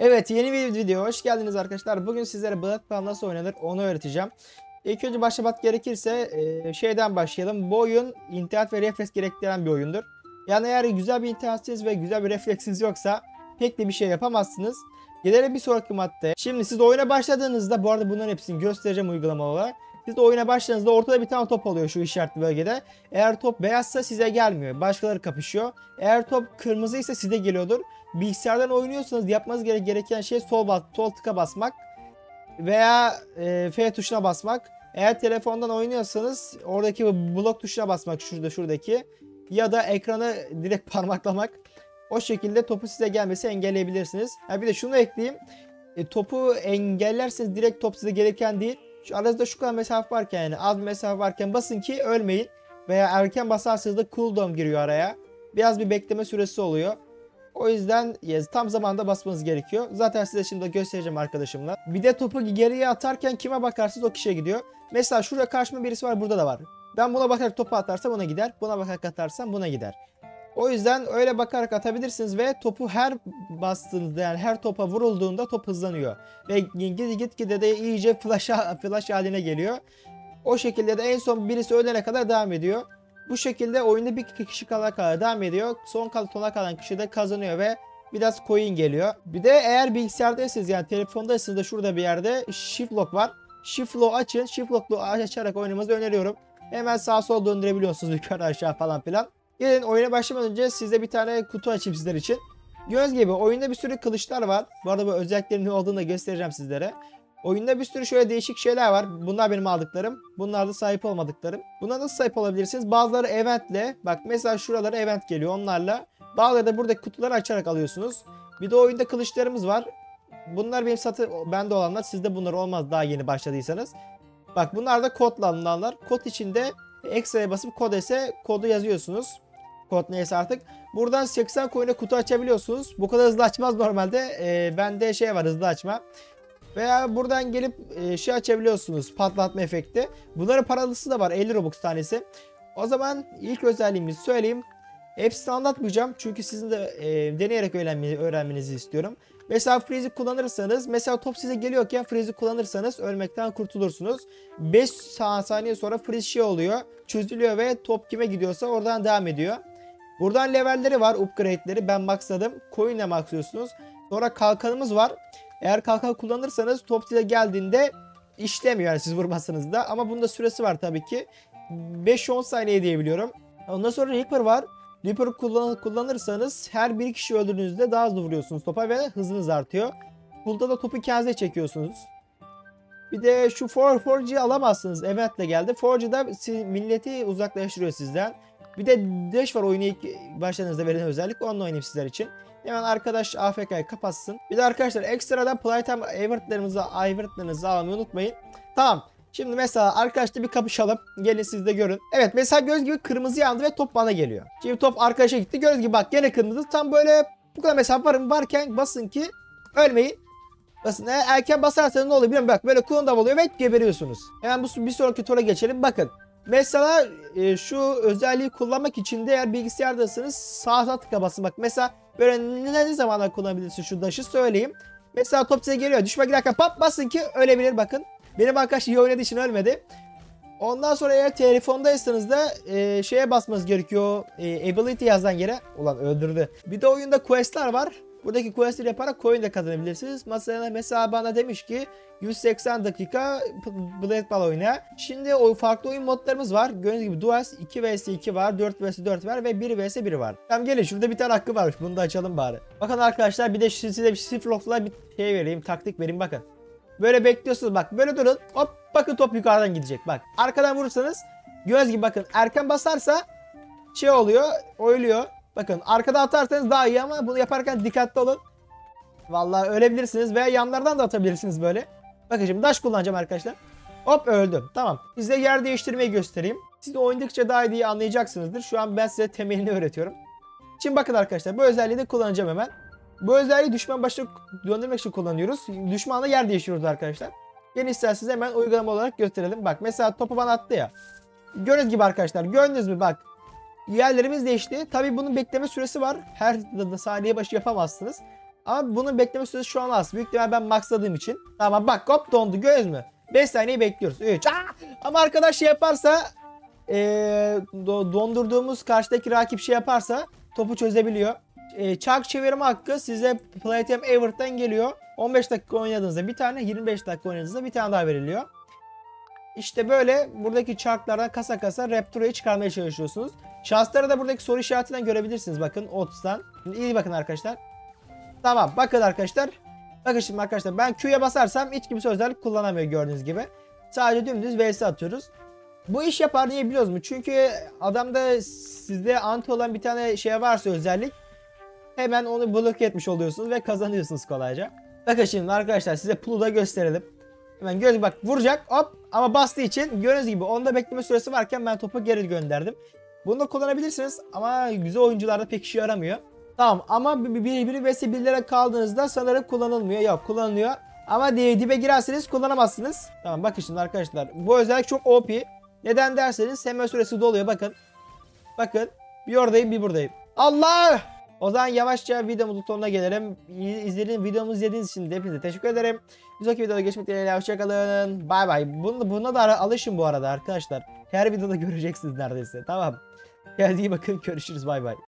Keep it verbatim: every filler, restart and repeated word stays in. Evet, yeni bir video hoş geldiniz arkadaşlar. Bugün sizlere Blade Ball nasıl oynanır onu öğreteceğim. İlk önce başlamak gerekirse e, şeyden başlayalım. Bu oyun internet ve refleks gerektiren bir oyundur. Yani eğer güzel bir internetiniz ve güzel bir refleksiniz yoksa pek de bir şey yapamazsınız. Gelelim bir sonraki maddeye. Şimdi siz de oyuna başladığınızda, bu arada bunların hepsini göstereceğim uygulama olarak. Siz de oyuna başladığınızda ortada bir tane top oluyor şu işaretli bölgede. Eğer top beyazsa size gelmiyor, başkaları kapışıyor. Eğer top kırmızıysa size geliyordur. Bilgisayardan oynuyorsanız yapmanız gereken şey sol, bas, sol tıka basmak veya e, F tuşuna basmak. Eğer telefondan oynuyorsanız oradaki blok tuşuna basmak, şurada şuradaki. Ya da ekranı direkt parmaklamak. O şekilde topu size gelmesi engelleyebilirsiniz. Ha, bir de şunu ekleyeyim. E, topu engellerseniz direkt top size gereken değil. Şu aranızda şu kadar mesafe varken, yani az bir mesafe varken basın ki ölmeyin. Veya erken basarsanız da cooldown giriyor araya. Biraz bir bekleme süresi oluyor. O yüzden tam zamanda basmanız gerekiyor. Zaten size şimdi göstereceğim arkadaşımla. Bir de topu geriye atarken kime bakarsınız o kişiye gidiyor. Mesela şurada karşıma birisi var, burada da var. Ben buna bakarak topu atarsam ona gider. Buna bakarak atarsam buna gider. O yüzden öyle bakarak atabilirsiniz ve topu her bastığınızda, yani her topa vurulduğunda top hızlanıyor. Ve gitgide de iyice flash'a, flash haline geliyor. O şekilde de en son birisi ölene kadar devam ediyor. Bu şekilde oyunda bir kişi kalana kadar devam ediyor. Son kalan kalan kişi de kazanıyor ve biraz coin geliyor. Bir de eğer bilgisayardaysanız, yani telefondaysanız da şurada bir yerde shift lock var. Shift lock açın. Shift lock'u açarak oynamanızı öneriyorum. Hemen sağa sola döndürebiliyorsunuz, yukarı aşağı falan filan. Gelin oyuna başlamadan önce size bir tane kutu açayım sizler için. Göz gibi oyunda bir sürü kılıçlar var. Bu arada bu özelliklerin ne olduğunu da göstereceğim sizlere. Oyunda bir sürü şöyle değişik şeyler var. Bunlar benim aldıklarım. Bunlar da sahip olmadıklarım. Buna nasıl sahip olabilirsiniz? Bazıları eventle. Bak mesela şuralara event geliyor onlarla. Bazıları da buradaki kutuları açarak alıyorsunuz. Bir de oyunda kılıçlarımız var. Bunlar benim satı, bende olanlar. Sizde bunlar olmaz daha yeni başladıysanız. Bak bunlar da kodla alınanlar. Kod içinde ekstra'ya basıp kod ise kodu yazıyorsunuz. Kod neyse artık. Buradan seksen coin'e kutu açabiliyorsunuz. Bu kadar hızlı açmaz normalde. Ee, bende şey var, hızlı açma. Veya buradan gelip e, şey açabiliyorsunuz. Patlatma efekti. Bunların paralısı da var. elli Robux tanesi. O zaman ilk özelliğimizi söyleyeyim. Hepsini anlatmayacağım. Çünkü sizin de e, deneyerek öğrenmenizi, öğrenmenizi istiyorum. Mesela freeze'i kullanırsanız. Mesela top size geliyorken freeze'i kullanırsanız ölmekten kurtulursunuz. beş saniye sonra freeze şey oluyor. Çözülüyor ve top kime gidiyorsa oradan devam ediyor. Buradan levelleri var, upgrade'leri. Ben maxladım. Coin ile maxlıyorsunuz. Sonra kalkanımız var. Eğer kalkan kullanırsanız top size geldiğinde işlemiyor, yani siz vurmasanız da. Ama bunun da süresi var tabii ki. beş on saniye diyebiliyorum. Ondan sonra Reaper var. Reaper kullan kullanırsanız her bir kişi öldürdüğünüzde daha hızlı vuruyorsunuz topa ve hızınız artıyor. Burada da topu kendinize çekiyorsunuz. Bir de şu Forge'yi alamazsınız. Event'le geldi. Forge da milleti uzaklaştırıyor sizden. Bir de dash var, oyunu ilk başladığınızda verilen özellik. Onunla oynayayım sizler için. Hemen arkadaş A F K'yı kapatsın. Bir de arkadaşlar ekstradan playtime evertlerinizi almayı unutmayın. Tamam. Şimdi mesela arkadaşla bir kapışalım. Gelin siz de görün. Evet mesela göz gibi kırmızı yandı ve top bana geliyor. Şimdi top arkadaşa gitti. Göz gibi bak gene kırmızı. Tam böyle bu kadar mesafe varım varken basın ki ölmeyin. Basın. Eğer erken basarsanız ne oluyor bilmiyorum. Bak böyle cooldown oluyor ve geberiyorsunuz. Hemen bu bir sonraki tura geçelim. Bakın. Mesela e, şu özelliği kullanmak için de eğer bilgisayardasınız sağ sağ tıka basın. Bak mesela böyle ne, ne zamanlar kullanabilirsin şu dash'ı söyleyeyim. Mesela top size geliyor. Düşman giderken pat basın ki ölebilir bakın. Benim arkadaş iyi oynadığı için ölmedi. Ondan sonra eğer telefondaysanız da e, şeye basmanız gerekiyor. E, ability yazdan yere. Ulan öldürdü. Bir de oyunda quest'lar var. Buradaki quest'leri yaparak coin de kazanabilirsiniz. Mesela, mesela bana demiş ki yüz seksen dakika Blade Ball oyna. Şimdi o farklı oyun modlarımız var. Gördüğünüz gibi duels iki vs iki var, dört vs dört var ve bir vs bir var. Tamam gelin şurada bir tane hakkı varmış. Bunu da açalım bari. Bakın arkadaşlar bir de size bir shift lock'la bir şey vereyim, taktik vereyim bakın. Böyle bekliyorsunuz bak. Böyle durun. Hop bakın top yukarıdan gidecek bak. Arkadan vurursanız göz gibi bakın. Erken basarsa şey oluyor, oyluyor. Bakın arkada atarsanız daha iyi ama bunu yaparken dikkatli olun. Vallahi ölebilirsiniz veya yanlardan da atabilirsiniz böyle. Bakın şimdi dash kullanacağım arkadaşlar. Hop öldüm. Tamam. Size yer değiştirmeyi göstereyim. Siz de oynadıkça daha iyi anlayacaksınızdır. Şu an ben size temelini öğretiyorum. Şimdi bakın arkadaşlar bu özelliği de kullanacağım hemen. Bu özelliği düşman başına döndürmek için kullanıyoruz. Düşmanla yer değiştiriyoruz arkadaşlar. Yeni isterseniz hemen uygulama olarak gösterelim. Bak mesela topu bana attı ya. Gördüğünüz gibi arkadaşlar gördünüz mü bak. Yerlerimiz değişti. Tabii bunun bekleme süresi var. Her saniye başı yapamazsınız. Ama bunun bekleme süresi şu an az. Büyük ihtimal ben maxladığım için. Tamam bak hop dondu göz mü? beş saniye bekliyoruz. üç. Aa! Ama arkadaş şey yaparsa ee, dondurduğumuz karşıdaki rakip şey yaparsa topu çözebiliyor. E, çark çevirme hakkı size Playtime Evert'ten geliyor. on beş dakika oynadığınızda bir tane, yirmi beş dakika oynadığınızda bir tane daha veriliyor. İşte böyle buradaki çarklardan kasa kasa Rapture'yu çıkarmaya çalışıyorsunuz. Şansları da buradaki soru işaretinden görebilirsiniz bakın otuzdan. Şimdi iyi bakın arkadaşlar. Tamam bakın arkadaşlar. Bakın şimdi arkadaşlar ben Q'ya basarsam hiç kimse özellik kullanamıyor gördüğünüz gibi. Sadece dümdüz V S atıyoruz. Bu iş yapar diye biliyoruz mu? Çünkü adamda sizde anti olan bir tane şey varsa özellik. Hemen onu bloke etmiş oluyorsunuz ve kazanıyorsunuz kolayca. Bakın şimdi arkadaşlar size pulu da gösterelim. Hemen göz bak vuracak hop ama bastığı için gördüğünüz gibi onda bekleme süresi varken ben topu geri gönderdim. Bunu da kullanabilirsiniz ama güzel oyuncularda pek işe yaramıyor. Tamam ama birbiri vs birlere kaldığınızda sanırım kullanılmıyor. Yok kullanılıyor ama dibe girerseniz kullanamazsınız. Tamam bakın şimdi arkadaşlar bu özellik çok O P. Neden derseniz hemen süresi doluyor bakın. Bakın bir oradayım bir buradayım. Allah! O zaman yavaşça videomuzun sonuna gelelim. İzlediğiniz, videomuzu izlediğiniz için de hepinize teşekkür ederim. Bir sonraki videoda görüşmek dileğiyle. Hoşçakalın. Bay bay. Buna da alışın bu arada arkadaşlar. Her videoda göreceksiniz neredeyse. Tamam. Kendinize iyi bakın. Görüşürüz. Bay bay.